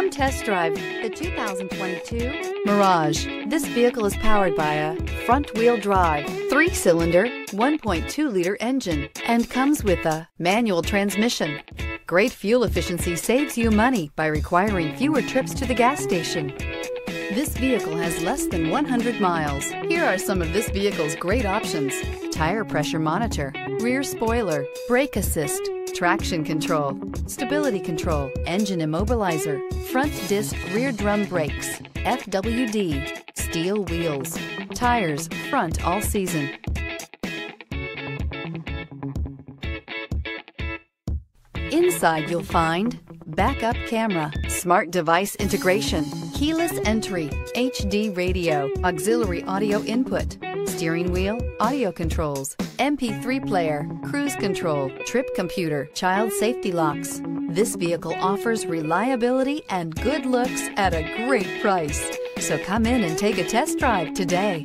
Come test drive the 2022 Mirage. This vehicle is powered by a front-wheel drive, 3-cylinder, 1.2-liter engine, and comes with a manual transmission. Great fuel efficiency saves you money by requiring fewer trips to the gas station. This vehicle has less than 100 miles. Here are some of this vehicle's great options: tire pressure monitor, rear spoiler, brake assist, traction control, stability control, engine immobilizer, front disc rear drum brakes, FWD, steel wheels, tires front all season. Inside you'll find backup camera, smart device integration, keyless entry, HD radio, auxiliary audio input, steering wheel, audio controls, MP3 player, cruise control, trip computer, child safety locks. This vehicle offers reliability and good looks at a great price. So come in and take a test drive today.